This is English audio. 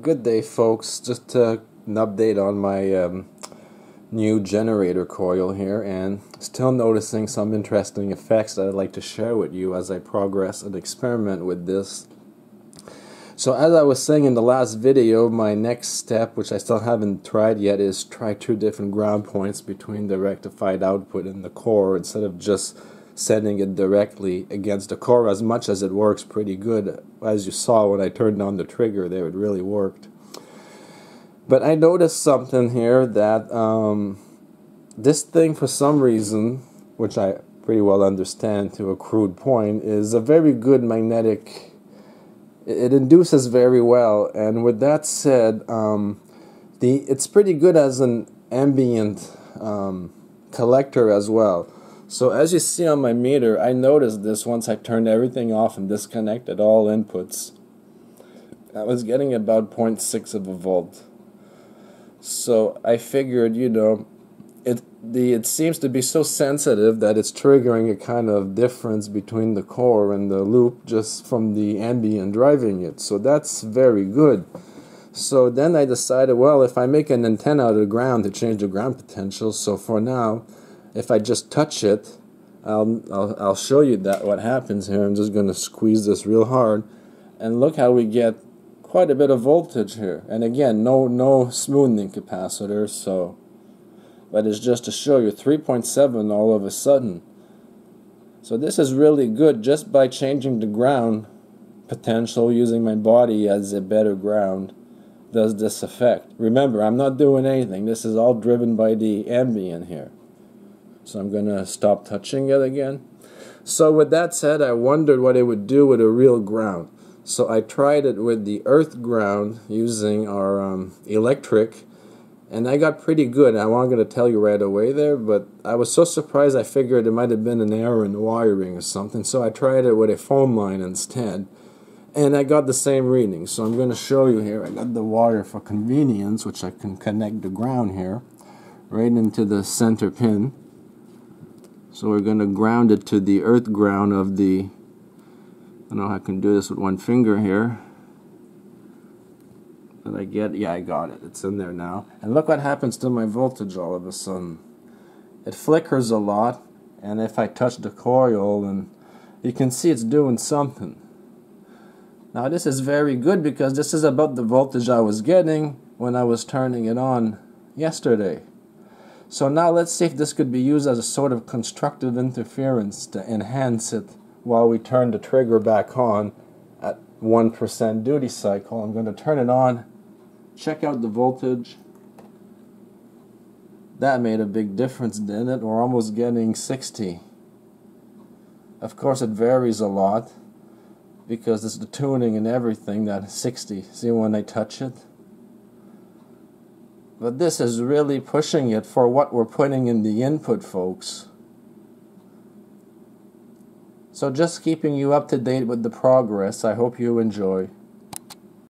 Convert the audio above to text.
Good day, folks. Just an update on my new generator coil here, and still noticing some interesting effects that I'd like to share with you as I progress and experiment with this. So as I was saying in the last video, my next step, which I still haven't tried yet, is try two different ground points between the rectified output and the core, instead of just setting it directly against the core. As much as it works pretty good, as you saw when I turned on the trigger there, it really worked. But I noticed something here, that this thing, for some reason, which I pretty well understand to a crude point, is a very good magnetic, it induces very well. And with that said, it's pretty good as an ambient collector as well. So as you see on my meter, I noticed this once I turned everything off and disconnected all inputs. I was getting about 0.6 of a volt. So I figured, you know, it seems to be so sensitive that it's triggering a kind of difference between the core and the loop just from the ambient driving it. So that's very good. So then I decided, well, if I make an antenna out of the ground to change the ground potential, so for now, if I just touch it, I'll show you that what happens here. I'm just going to squeeze this real hard, and look how we get quite a bit of voltage here. And again, no smoothing capacitor, so, but it's just to show you 3.7 all of a sudden. So this is really good just by changing the ground potential, using my body as a better ground, does this effect. Remember, I'm not doing anything. This is all driven by the ambient here. So I'm going to stop touching it again. So with that said, I wondered what it would do with a real ground. So I tried it with the earth ground using our electric, and I got pretty good. I'm not going to tell you right away there, but I was so surprised, I figured it might have been an error in the wiring or something. So I tried it with a phone line instead, and I got the same reading. So I'm going to show you here. I got the wire for convenience, which I can connect the ground here right into the center pin. So we're going to ground it to the earth ground of the, I don't know how I can do this with one finger here. Did I get, yeah, I got it. It's in there now. And look what happens to my voltage all of a sudden. It flickers a lot, and if I touch the coil, and you can see it's doing something. Now this is very good, because this is about the voltage I was getting when I was turning it on yesterday. So now let's see if this could be used as a sort of constructive interference to enhance it while we turn the trigger back on at 1% duty cycle. I'm going to turn it on, check out the voltage. That made a big difference, didn't it? We're almost getting 60. Of course it varies a lot, because it's the tuning and everything that 60. See when I touch it? But this is really pushing it for what we're putting in the input, folks. So just keeping you up to date with the progress. I hope you enjoy.